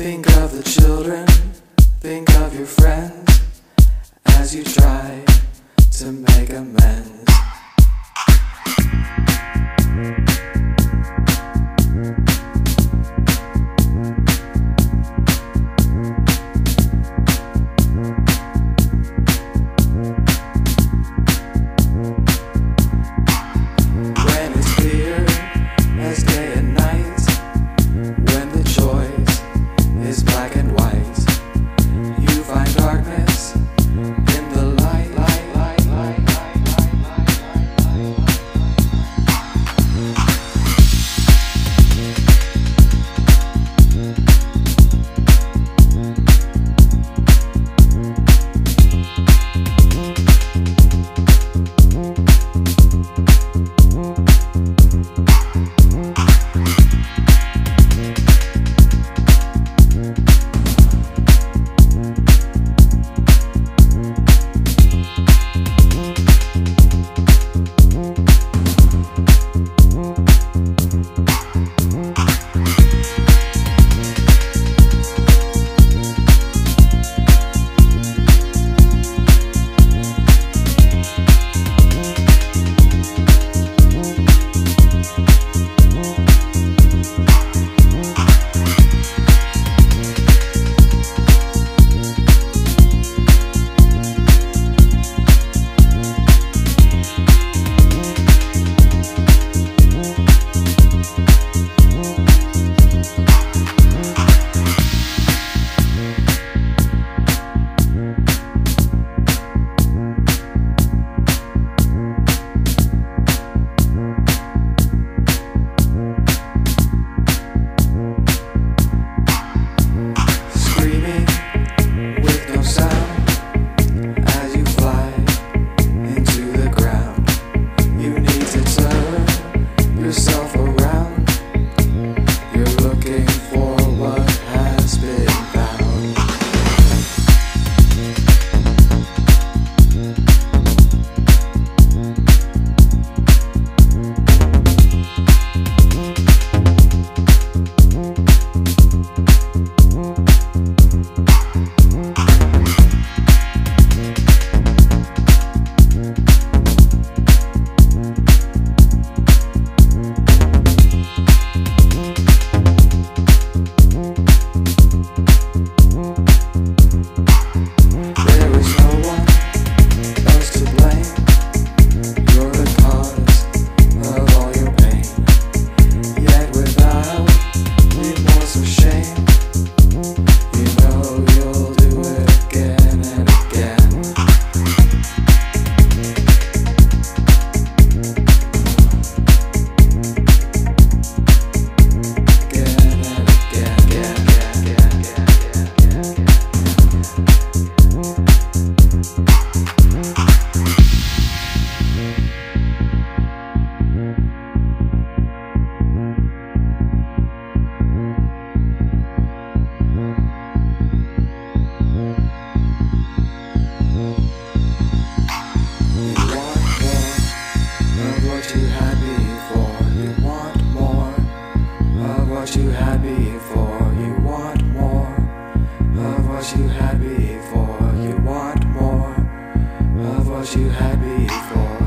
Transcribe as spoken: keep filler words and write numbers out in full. Think of the children, think of your friends, as you try to make amends. You had before, you want more of what you had before.